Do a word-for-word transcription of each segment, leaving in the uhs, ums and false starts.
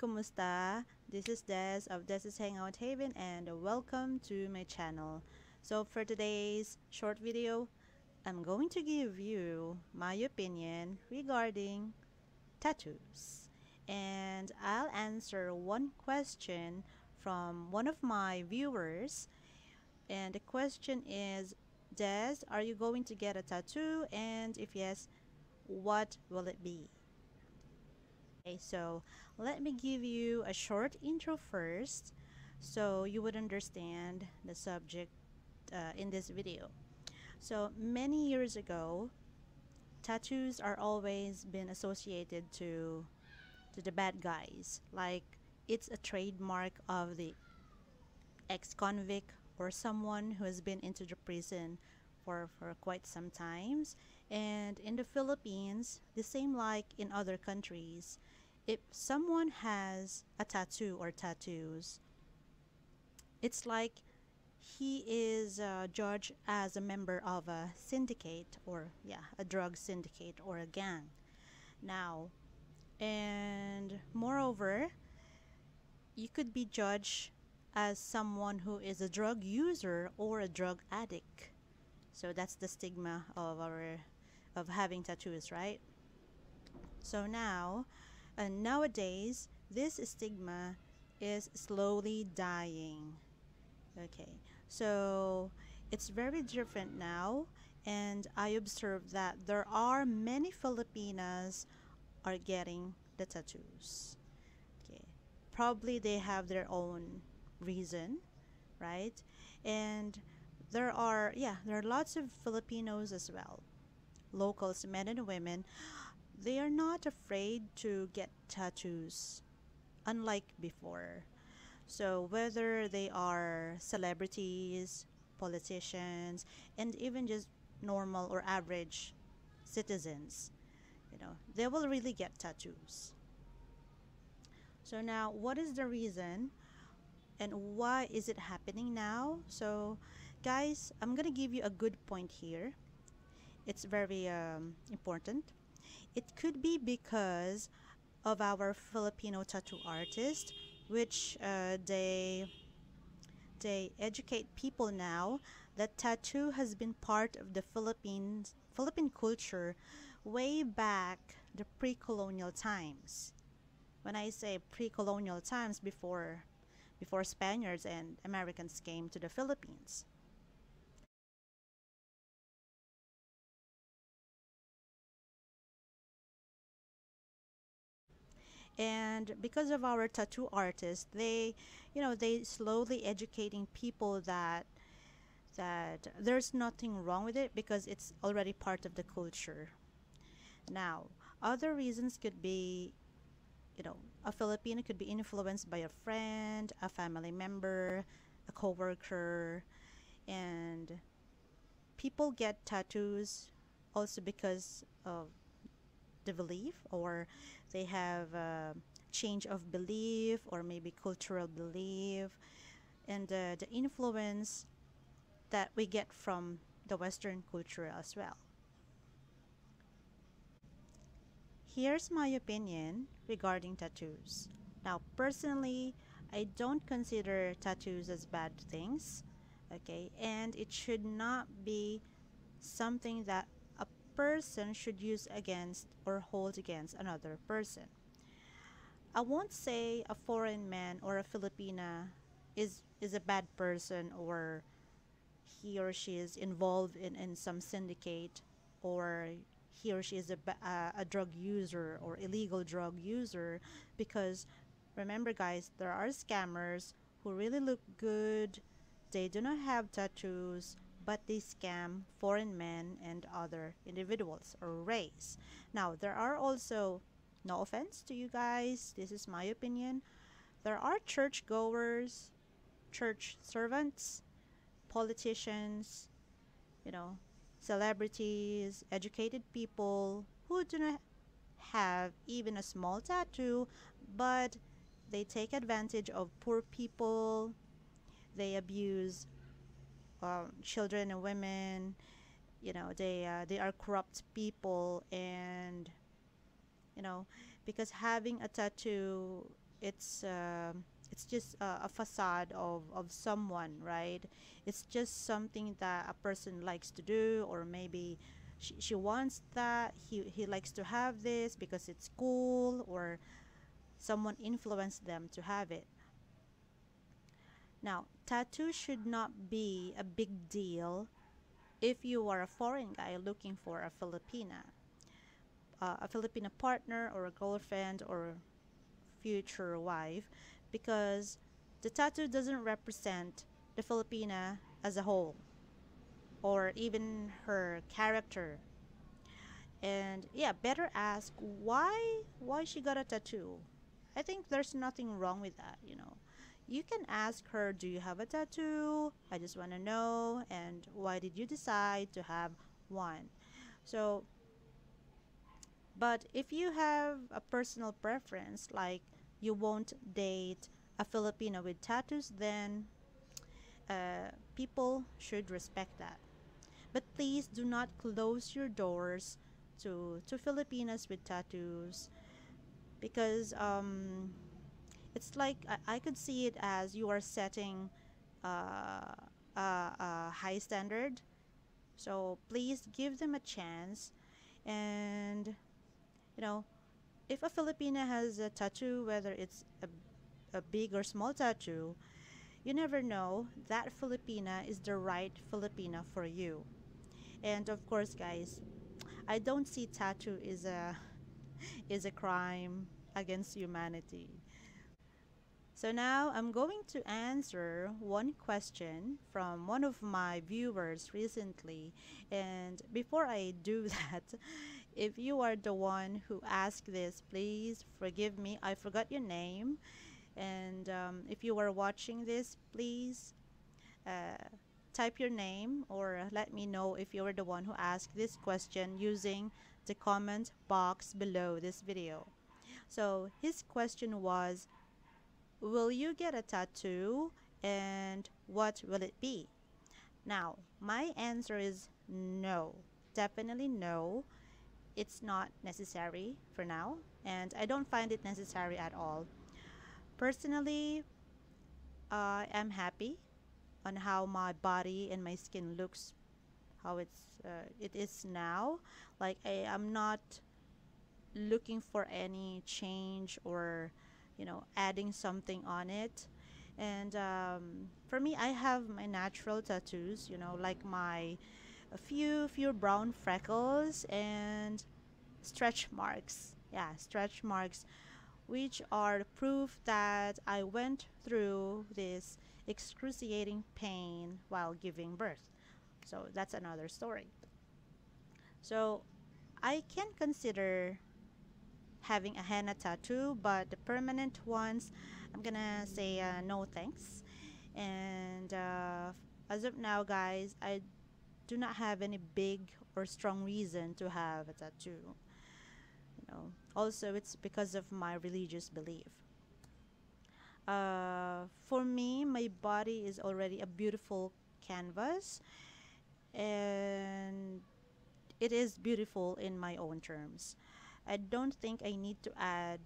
kumusta? This is Des of Des's Hangout Haven and welcome to my channel. So for today's short video, I'm going to give you my opinion regarding tattoos. And I'll answer one question from one of my viewers. And the question is, Des, are you going to get a tattoo? And if yes, what will it be? Okay, so let me give you a short intro first so you would understand the subject uh, in this video. So many years ago, tattoos are always been associated to to the bad guys, like it's a trademark of the ex-convict or someone who has been into the prison for, for quite some times. And in the Philippines, the same like in other countries, if someone has a tattoo or tattoos, it's like he is uh, judged as a member of a syndicate or yeah a drug syndicate or a gang now. And moreover, you could be judged as someone who is a drug user or a drug addict. So that's the stigma of our of having tattoos, right? So now and uh, nowadays this stigma is slowly dying. Okay, so it's very different now, and I observed that there are many Filipinas are getting the tattoos. Okay, probably they have their own reason, right? And There are, yeah, there are lots of Filipinos as well, locals, men and women. They are not afraid to get tattoos, unlike before. So whether they are celebrities, politicians, and even just normal or average citizens, you know, they will really get tattoos. So now, what is the reason? And why is it happening now? So guys, I'm gonna give you a good point here. It's very um, important. It could be because of our Filipino tattoo artists, which uh, they they educate people now that tattoo has been part of the Philippines Philippine culture way back the pre-colonial times. When I say pre-colonial times, before before Spaniards and Americans came to the Philippines. And because of our tattoo artists, they, you know, they slowly educating people that that there's nothing wrong with it because it's already part of the culture. Now, other reasons could be, you know, a Filipino could be influenced by a friend, a family member, a co-worker. And people get tattoos also because of the belief, or they have a change of belief, or maybe cultural belief, and uh, the influence that we get from the Western culture as well. Here's my opinion regarding tattoos. Now, personally, I don't consider tattoos as bad things, okay? And it should not be something that a person should use against or hold against another person. I won't say a foreign man or a Filipina is, is a bad person, or he or she is involved in, in some syndicate, or he or she is a, uh, a drug user or illegal drug user, because remember guys, there are scammers who really look good. They do not have tattoos, but they scam foreign men and other individuals or race. Now, there are also, no offense to you guys, this is my opinion, there are churchgoers, church servants, politicians, you know, celebrities, educated people who do not have even a small tattoo, but they take advantage of poor people. They abuse um, children and women. You know, they uh, they are corrupt people, and you know, because having a tattoo it's uh, it's just a, a facade of, of someone, right? It's just something that a person likes to do, or maybe she, she wants that, he, he likes to have this because it's cool, or someone influenced them to have it. Now, tattoo should not be a big deal if you are a foreign guy looking for a Filipina, uh, a Filipina partner or a girlfriend or future wife, because the tattoo doesn't represent the Filipina as a whole, or even her character. And yeah, better ask why why she got a tattoo. I think there's nothing wrong with that, you know. You can ask her, do you have a tattoo? I just want to know, and why did you decide to have one? So, but if you have a personal preference, like you won't date a Filipino with tattoos, then uh, people should respect that. But please do not close your doors to, to Filipinas with tattoos, because um, it's like I, I could see it as you are setting uh, a, a high standard. So please give them a chance. And, you know, if a Filipina has a tattoo, whether it's a, a big or small tattoo, you never know, that Filipina is the right Filipina for you. And of course, guys, I don't see tattoo is a is a crime against humanity. So now I'm going to answer one question from one of my viewers recently. And before I do that, if you are the one who asked this, please forgive me. I forgot your name. And um, if you are watching this, please uh, type your name, or let me know if you are the one who asked this question using the comment box below this video. So his question was, will you get a tattoo, and what will it be? Now, my answer is no, definitely no. It's not necessary for now, and I don't find it necessary at all. Personally, uh, I'm happy on how my body and my skin looks, how it's uh, it is now. Like I, I'm not looking for any change, or you know, adding something on it. And um, for me, I have my natural tattoos. You know, like my a few few brown freckles and stretch marks. Yeah, stretch marks, which are proof that I went through this excruciating pain while giving birth. So that's another story. So I can consider having a henna tattoo, but the permanent ones, I'm gonna say uh, no thanks. And uh, as of now, guys, I do not have any big or strong reason to have a tattoo. Also, it's because of my religious belief. Uh, for me, my body is already a beautiful canvas, and it is beautiful in my own terms. I don't think I need to add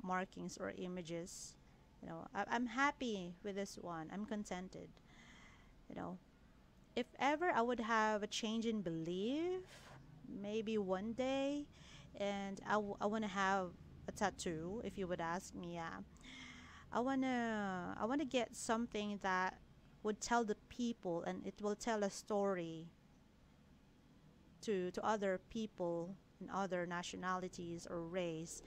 markings or images. You know, I I'm happy with this one. I'm contented. You know, if ever I would have a change in belief, maybe one day, and I, I want to have a tattoo, if you would ask me, yeah, I want to I want to get something that would tell the people, and it will tell a story to to other people and other nationalities or race,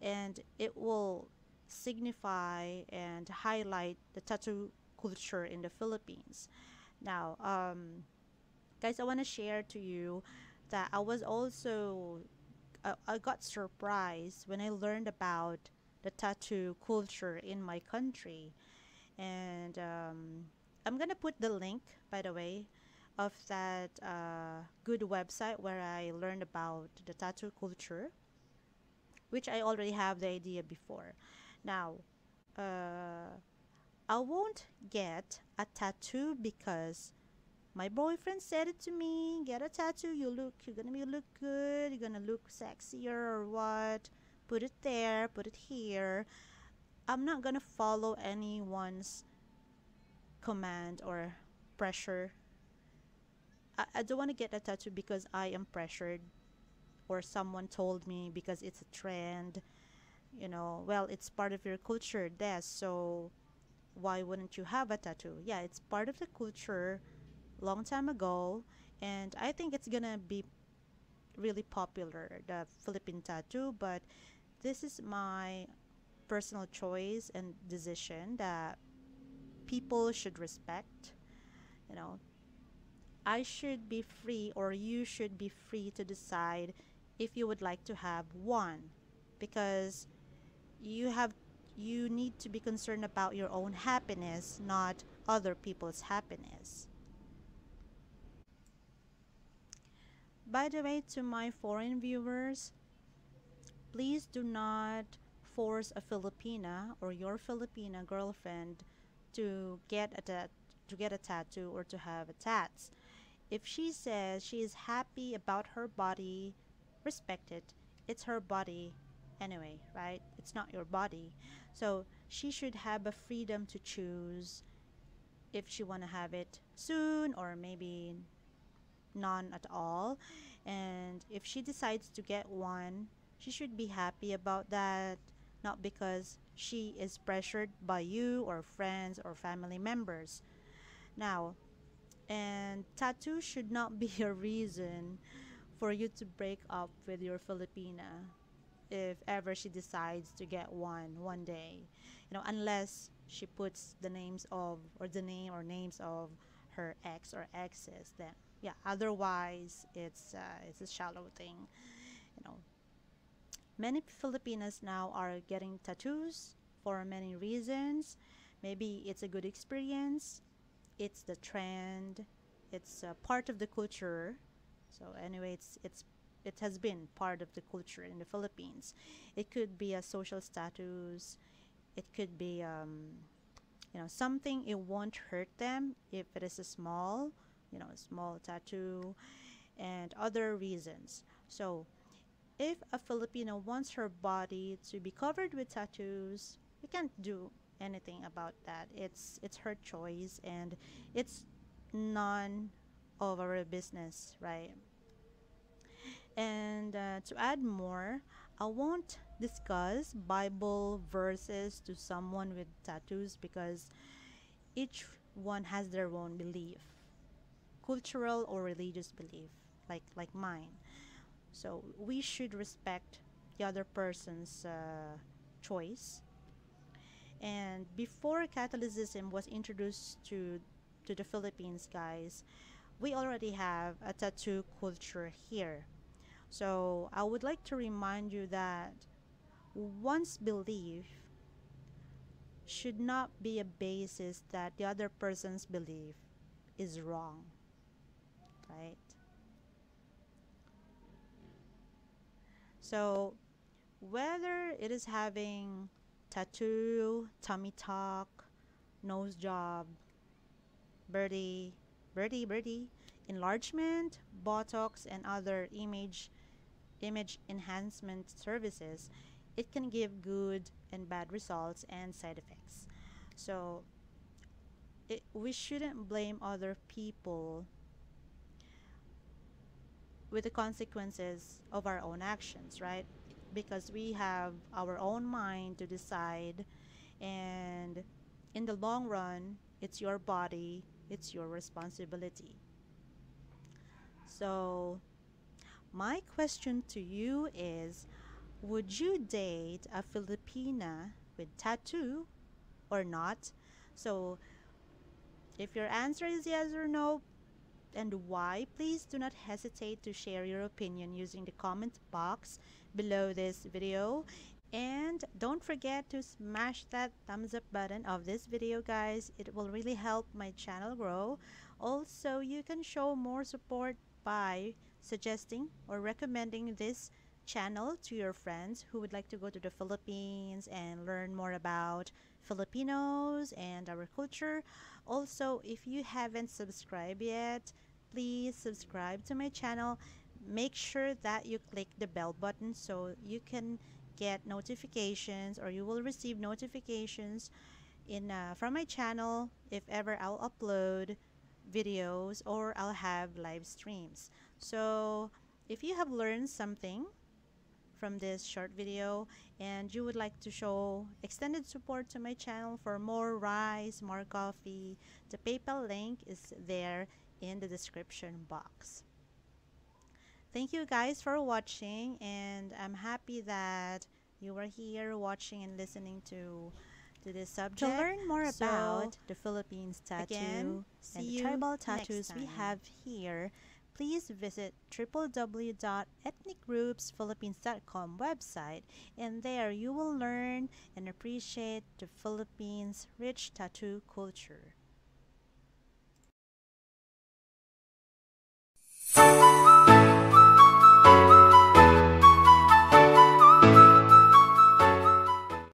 and it will signify and highlight the tattoo culture in the Philippines. Now, um, guys, I want to share to you that I was also I got surprised when I learned about the tattoo culture in my country. And um, I'm gonna put the link, by the way, of that uh, good website where I learned about the tattoo culture, which I already have the idea before. Now, uh, I won't get a tattoo because my boyfriend said it to me, get a tattoo, you look, you're gonna be, look good, you're gonna look sexier or what, put it there, put it here. I'm not gonna follow anyone's command or pressure. I, I don't want to get a tattoo because I am pressured or someone told me because it's a trend. You know, well, it's part of your culture, Des, so why wouldn't you have a tattoo? Yeah, it's part of the culture long time ago, and I think it's gonna be really popular, the Philippine tattoo. But this is my personal choice and decision that people should respect. You know, I should be free, or you should be free to decide if you would like to have one, because you have you need to be concerned about your own happiness, not other people's happiness. By the way, to my foreign viewers, please do not force a Filipina or your Filipina girlfriend to get a tat to get a tattoo or to have a tats. If she says she is happy about her body, respect it. It's her body anyway, right? It's not your body. So she should have a freedom to choose if she want to have it soon or maybe none at all. And if she decides to get one, she should be happy about that, not because she is pressured by you or friends or family members. Now, and tattoo should not be a reason for you to break up with your Filipina if ever she decides to get one one day, you know, unless she puts the names of or the name or names of her ex or exes. Then yeah, otherwise it's uh, it's a shallow thing, you know. Many Filipinas now are getting tattoos for many reasons. Maybe it's a good experience, it's the trend, it's a part of the culture. So anyway, it's it's it has been part of the culture in the Philippines. It could be a social status, it could be um you know, something. It won't hurt them if it is a small, you know, a small tattoo, and other reasons. So if a Filipino wants her body to be covered with tattoos, we can't do anything about that. It's it's her choice, and it's none of our business, right? And uh, to add more, I won't discuss Bible verses to someone with tattoos because each one has their own belief, cultural or religious belief, like like mine. So we should respect the other person's uh, choice. And before Catholicism was introduced to to the Philippines, guys, we already have a tattoo culture here. So I would like to remind you that one's belief should not be a basis that the other person's belief is wrong, right? So whether it is having tattoo, tummy tuck, nose job, birdie, birdie, birdie, enlargement, Botox, and other image, image enhancement services, it can give good and bad results and side effects. So it, we shouldn't blame other people with the consequences of our own actions, right? Because we have our own mind to decide, and in the long run, it's your body, it's your responsibility. So my question to you is, would you date a Filipina with tattoo or not? So if your answer is yes or no, and why, please do not hesitate to share your opinion using the comment box below this video. And don't forget to smash that thumbs up button of this video, guys. It will really help my channel grow. Also, you can show more support by suggesting or recommending this channel to your friends who would like to go to the Philippines and learn more about Filipinos and our culture. Also, if you haven't subscribed yet, please subscribe to my channel. Make sure that you click the bell button so you can get notifications, or you will receive notifications in uh, from my channel if ever I'll upload videos or I'll have live streams. So if you have learned something from this short video and you would like to show extended support to my channel for more rice, more coffee, the PayPal link is there in the description box. Thank you guys for watching, and I'm happy that you were here watching and listening to to this subject. To learn more so about the Philippines tattoo again, and the tribal tattoos we have here, please visit w w w dot ethnic groups philippines dot com website, and there you will learn and appreciate the Philippines' rich tattoo culture.